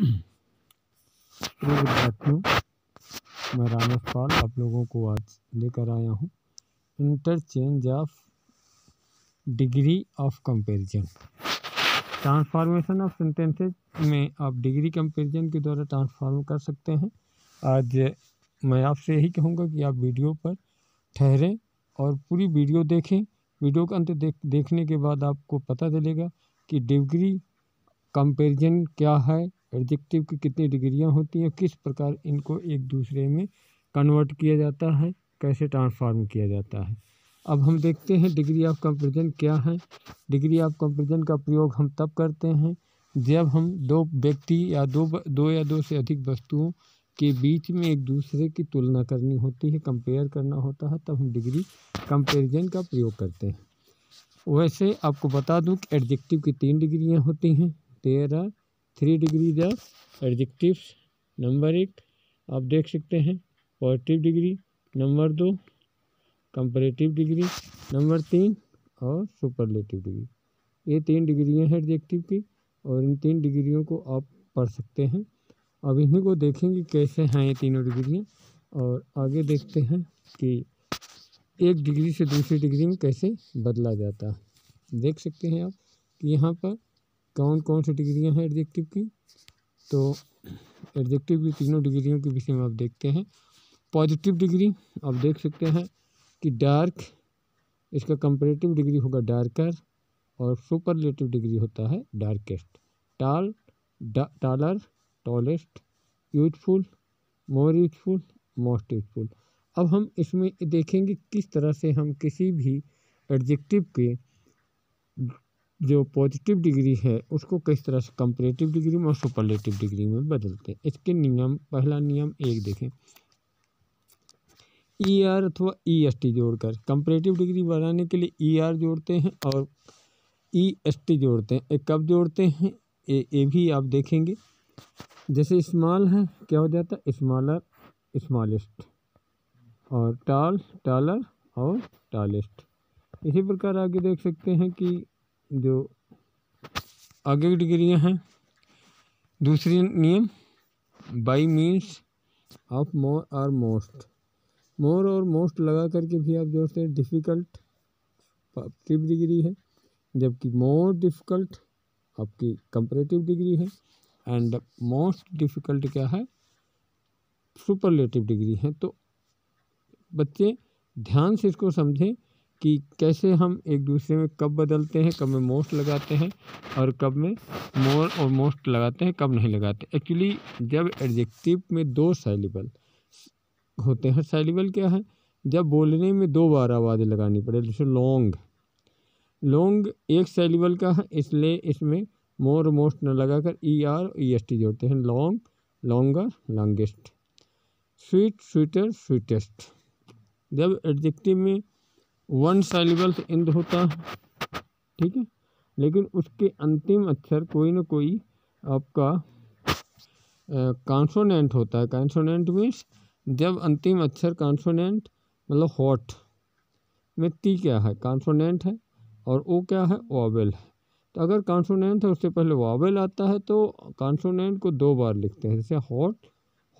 विद्यार्थियों, मैं राम यश पाल आप लोगों को आज लेकर आया हूँ interchange of degree of comparison. Transformation of sentences में आप डिग्री कंपैरिजन के द्वारा ट्रांसफॉर्म कर सकते हैं। आज मैं आपसे यही कहूँगा कि आप वीडियो पर ठहरें और पूरी वीडियो देखें। वीडियो का अंत देखने के बाद आपको पता चलेगा कि डिग्री कंपैरिजन क्या है, एडजेक्टिव की कितनी डिग्रियां होती हैं, किस प्रकार इनको एक दूसरे में कन्वर्ट किया जाता है, कैसे ट्रांसफॉर्म किया जाता है। अब हम देखते हैं डिग्री ऑफ कंपैरिजन क्या है। डिग्री ऑफ कंपैरिजन का प्रयोग हम तब करते हैं जब हम दो व्यक्ति या दो से अधिक वस्तुओं के बीच में एक दूसरे की तुलना करनी होती है, कंपेयर करना होता है, तब हम डिग्री कंपैरिजन का प्रयोग करते हैं। वैसे आपको बता दूं कि एडजेक्टिव की 3 डिग्रियाँ होती हैं। There are 3 degrees of adjectives. Number 1 आप देख सकते हैं positive degree, number 2 comparative degree, number 3 और सुपरलेटिव डिग्री। ये 3 डिग्रियाँ हैं एडजेक्टिव की और इन 3 डिग्रियों को आप पढ़ सकते हैं। अब इन्हीं को देखेंगे कैसे हैं ये तीनों डिग्रियाँ और आगे देखते हैं कि एक डिग्री से दूसरी डिग्री में कैसे बदला जाता है। देख सकते हैं आप कि यहाँ पर कौन कौन सी डिग्रियाँ हैं एडजेक्टिव की। तो एडजेक्टिव की 3 डिग्रियों के विषय में आप देखते हैं। पॉजिटिव डिग्री आप देख सकते हैं कि डार्क, इसका कंपैरेटिव डिग्री होगा डार्कर और सुपरलेटिव डिग्री होता है darkest. Tall, taller, tallest, useful, more useful, most useful. अब हम इसमें देखेंगे किस तरह से हम किसी भी एडजेक्टिव के जो पॉजिटिव डिग्री है उसको किस तरह से कंपैरेटिव डिग्री में और सुपरलेटिव डिग्री में बदलते हैं। इसके नियम, पहला नियम 1 देखें, ई-आर अथवा ई-एस-टी जोड़कर। कंपैरेटिव डिग्री बनाने के लिए ई-आर जोड़ते हैं और ई-एस-टी जोड़ते हैं। एक कब जोड़ते हैं ये भी आप देखेंगे। जैसे स्मॉल है क्या हो जाता है स्मॉलर, स्मॉलेस्ट, और टॉल, टॉलर और टॉलेस्ट। इसी प्रकार आगे देख सकते हैं कि जो आगे की डिग्रियाँ हैं। दूसरी नियम बाई मीन्स ऑफ मोर और मोस्ट। मोर और मोस्ट लगा करके भी आप जोड़ते हैं। डिफ़िकल्ट पॉजिटिव डिग्री है, जबकि मोर डिफ़िकल्ट आपकी कंपैरेटिव डिग्री है एंड मोस्ट डिफ़िकल्ट क्या है सुपरलेटिव डिग्री है। तो बच्चे ध्यान से इसको समझें कि कैसे हम एक दूसरे में कब बदलते हैं, कब में मोस्ट लगाते हैं और कब में मोर और मोस्ट लगाते हैं, कब नहीं लगाते। एक्चुअली जब एडजेक्टिव में 2 साइलेबल होते हैं। साइलेबल क्या है? जब बोलने में 2 बार आवाज़ें लगानी पड़े। जैसे लॉन्ग, लॉन्ग एक साइलेबल का है, इसलिए इसमें मोर मोस्ट न लगाकर E R E S T जोड़ते हैं। Long, longer, longest. Sweet, sweeter, sweetest. जब एडजेक्टिव में 1 साइलेबल एंड होता है, ठीक है, लेकिन उसके अंतिम अक्षर कोई ना कोई आपका कॉन्सोनेंट होता है। कॉन्सोनेंट मीन्स जब अंतिम अक्षर कॉन्सोनेंट मतलब हॉट में टी क्या है कॉन्सोनेंट है और ओ क्या है वॉवेल है। तो अगर कॉन्सोनेंट है उससे पहले वॉवेल आता है तो कॉन्सोनेंट को 2 बार लिखते हैं। जैसे hot,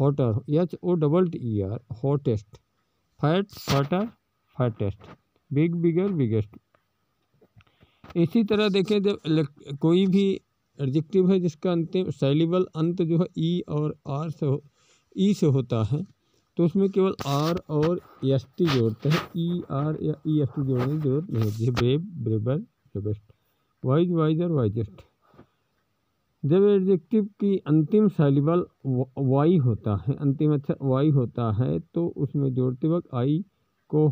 hotter, HOTTER, hottest. Fat, fatter, fattest. Big, bigger, biggest. इसी तरह देखें जब कोई भी एडजेक्टिव है जिसका अंतिम साइलेबल अंत जो है ई और आर से ई से होता है तो उसमें केवल आर और एसटी जोड़ते हैं। ई आर या ई एस टी जोड़ने की जरूरत नहीं होती है। Brave, braver, bravest. Wise, wiser, wisest. जब एडजेक्टिव की अंतिम साइलेबल वाई होता है, अंतिम अक्षर वाई होता है तो उसमें जोड़ते वक्त वाई को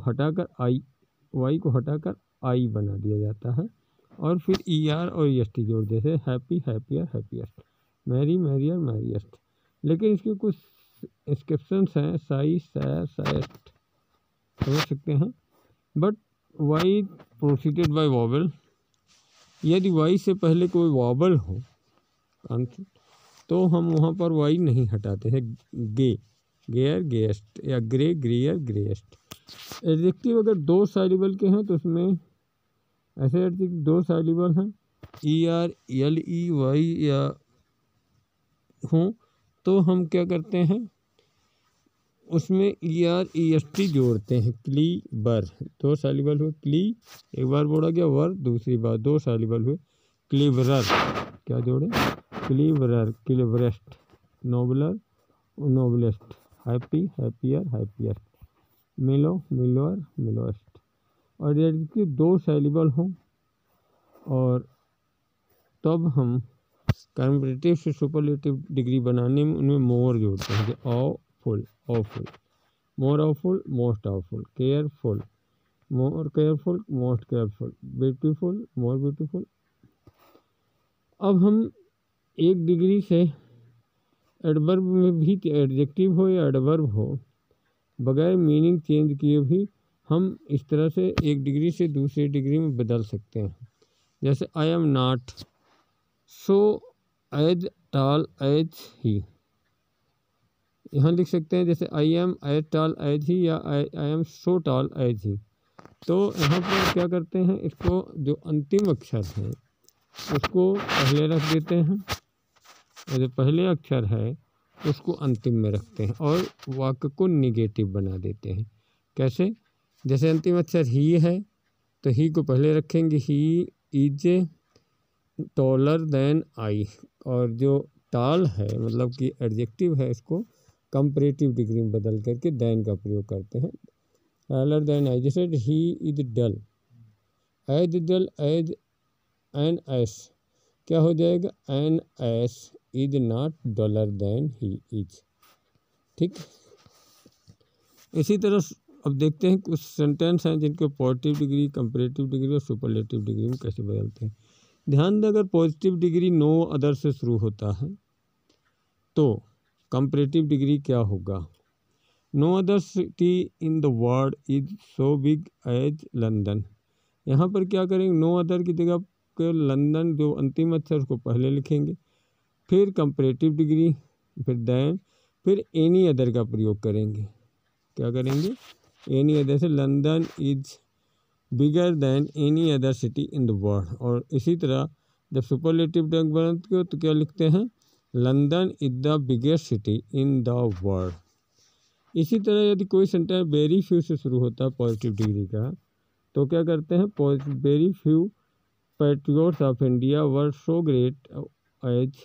हटाकर आई बना दिया जाता है और फिर ई आर और ई एस टी जोड़ देते हैं। Happy, happier, happiest. Merry, merrier, merriest. लेकिन इसके कुछ एक्सेप्शंस हैं, साई, साया, सायस्ट, समझ सकते हैं। But Y proceeded by vowel, यदि वाई से पहले कोई वॉवल हो तो हम वहाँ पर वाई नहीं हटाते हैं। गे, गेयर, गेस्ट, या ग्रे, ग्रेयर, ग्रेस्ट। एडजेक्टिव अगर 2 साइलेबल के हैं तो उसमें ऐसे एडजेक्टिव 2 साइलेबल हैं E R L E Y या हों तो हम क्या करते हैं, उसमें ER EST जोड़ते हैं, क्ली बर। दो सालिबल हुए क्ली, एक बार बोला गया वर, दूसरी बार दो सालिबल हुए क्लीवरर। क्या जोड़े? Cleverer, cleverest, nobler, noblest, happy, happier, happiest, mellow, mellower, मिलोएस्ट। और यदि दो सालिबल हों और तब हम कॉम्पिटिटिव से सुपरलेटिव डिग्री बनाने में उनमें मोर जोड़ते हैं। Awful, awful, more awful, most awful, careful, more careful, most careful, beautiful, more beautiful. अब हम एक डिग्री से एडवर्ब में भी, एडजेक्टिव हो या एडवर्ब हो, बगैर मीनिंग चेंज किए भी हम इस तरह से एक डिग्री से दूसरी डिग्री में बदल सकते हैं। जैसे I am not so as tall as he, यहाँ लिख सकते हैं जैसे I am as tall as he या I am so tall as he. तो यहाँ पर क्या करते हैं, इसको जो अंतिम अक्षर है उसको पहले रख देते हैं और जो पहले अक्षर है उसको अंतिम में रखते हैं और वाक्य को निगेटिव बना देते हैं। कैसे? जैसे अंतिम अक्षर ही है तो ही को पहले रखेंगे, he is taller than I. और जो टॉल है मतलब कि एडजेक्टिव है, इसको कंपैरेटिव डिग्री में बदल करके देन का प्रयोग करते हैं, टॉलर देन आई। जैसे he is dull, as dull as N S, क्या हो जाएगा, N S is not duller than he is. ठीक, इसी तरह अब देखते हैं कुछ सेंटेंस हैं जिनको पॉजिटिव डिग्री, कंपैरेटिव डिग्री और सुपरलेटिव डिग्री में कैसे बदलते हैं। ध्यान दें, अगर पॉजिटिव डिग्री नो अदर से शुरू होता है तो कंपैरेटिव डिग्री क्या होगा, no other city in the world is so big as London. यहाँ पर क्या करेंगे, नो अदर की जगह के लंदन जो अंतिम अक्षर उसको पहले लिखेंगे, फिर कंपैरेटिव डिग्री, फिर दैन, फिर एनी अदर का प्रयोग करेंगे। क्या करेंगे, एनी अदर से London is bigger than any other city in the world. और इसी तरह जब सुपरलेटिव डग बनते हो तो क्या लिखते हैं, London is the biggest city in the world. इसी तरह यदि कोई सेंटेंस वेरी फ्यू से शुरू होता है पॉजिटिव डिग्री का, तो क्या करते हैं, very few patriots of India were so great as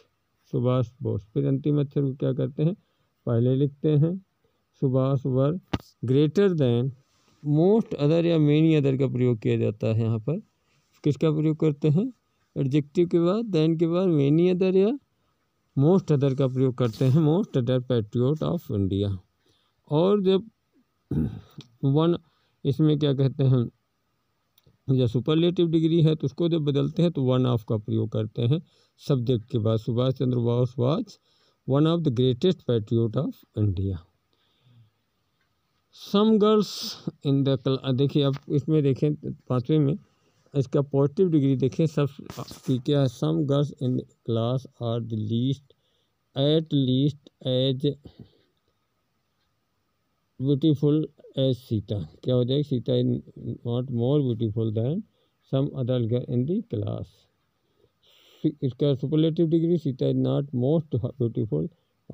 Subhash Bose. फिर अंतिम अक्षर को क्या करते हैं, पहले लिखते हैं, Subhash were greater than, most other या मेनी अदर का प्रयोग किया जाता है। यहाँ पर किसका प्रयोग करते हैं, एडजेक्टिव के बाद दैन के बाद मेनी अदर या मोस्ट अदर का प्रयोग करते हैं, most other patriot of India. और जब वन इसमें क्या कहते हैं, जब सुपरलेटिव डिग्री है तो उसको जब बदलते हैं तो वन ऑफ का प्रयोग करते हैं सब्जेक्ट के बाद, Subhash Chandra Bose was one of the greatest patriot of India. Some girls in the class, देखिए अब इसमें देखें पाँचवें में इसका पॉजिटिव डिग्री देखें सब की क्या है, some girls in the class are the least at least as beautiful as Sita. क्या हो जाएगा, Sita is not more beautiful than some other girl in the class. इसका superlative degree, Sita is not most beautiful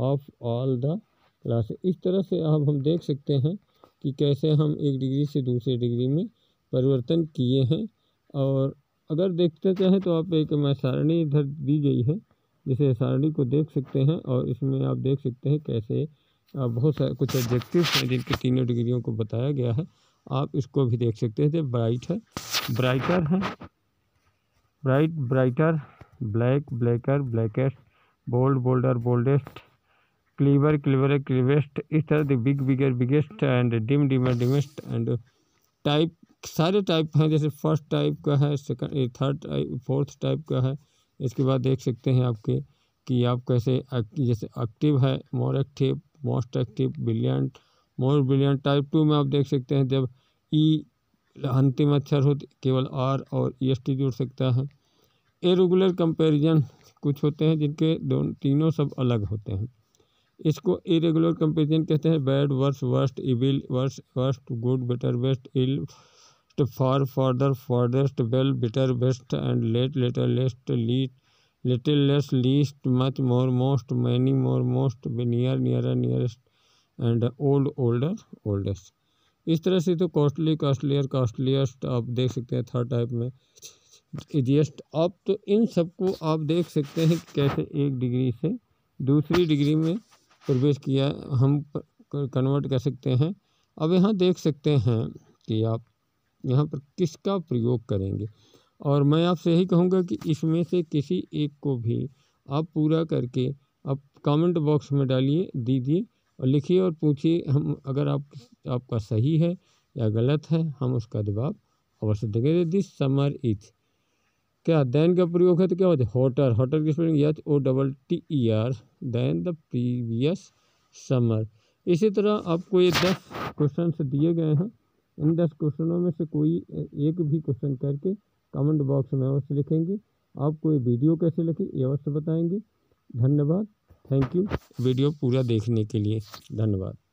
of all the class. इस तरह से अब हम देख सकते हैं कि कैसे हम एक डिग्री से दूसरे डिग्री में परिवर्तन किए हैं। और अगर देखते चाहें तो आप एक सारणी इधर दी गई है, जिसे सारणी को देख सकते हैं और इसमें आप देख सकते हैं कैसे बहुत सारे कुछ एडजेक्टिव्स हैं जिनकी तीनों डिग्रियों को बताया गया है। आप इसको भी देख सकते हैं, जैसे ब्राइट है, ब्राइटर है, bright, brighter, black, blacker, blackest, bold, bolder, boldest, clever, clever, cleverest. इस तरह से big, bigger, biggest and dim, dimmer, dimmest and type, सारे टाइप हैं। जैसे फर्स्ट टाइप का है, second, third type, fourth type का है। इसके बाद देख सकते हैं आपके कि आप कैसे, जैसे एक्टिव है, more active, most active, brilliant, more brilliant. Type two में आप देख सकते हैं जब ई अंतिम अक्षर हो केवल आर और EST जुड़ सकता है। इरेगुलर कंपैरिजन कुछ होते हैं जिनके दोनों तीनों सब अलग होते हैं, इसको इरेगुलर कंपैरिजन कहते हैं। Bad, worse, worst, evil, worse, worst, good, better, best, ill, far, farther, farthest, well, better, best and late, later, last, लीट, little less, least, much more, most, many more, most, near, nearer, nearest, and old, older, oldest. इस तरह से तो costly, costlier, कॉस्टलियस्ट आप देख सकते हैं third type में, easiest आप, तो इन सबको आप देख सकते हैं कैसे एक डिग्री से दूसरी डिग्री में प्रवेश किया हम कन्वर्ट कर सकते हैं। अब यहाँ देख सकते हैं कि आप यहाँ पर किसका प्रयोग करेंगे, और मैं आपसे यही कहूँगा कि इसमें से किसी एक को भी आप पूरा करके आप कमेंट बॉक्स में डालिए, दीजिए और लिखिए और पूछिए हम, अगर आपका सही है या गलत है हम उसका जवाब अवश्य देंगे। दिस समर इज क्या दैन का प्रयोग है तो क्या होता है हॉटर, हॉटर किस प्रयोग H O double T E R than the previous summer. इसी तरह आपको ये 10 क्वेश्चन दिए गए हैं, इन 10 क्वेश्चनों में से कोई एक भी क्वेश्चन करके कमेंट बॉक्स में अवश्य लिखेंगे। आपको ये वीडियो कैसे लगी ये अवश्य बताएंगे। धन्यवाद, थैंक यू वीडियो पूरा देखने के लिए, धन्यवाद।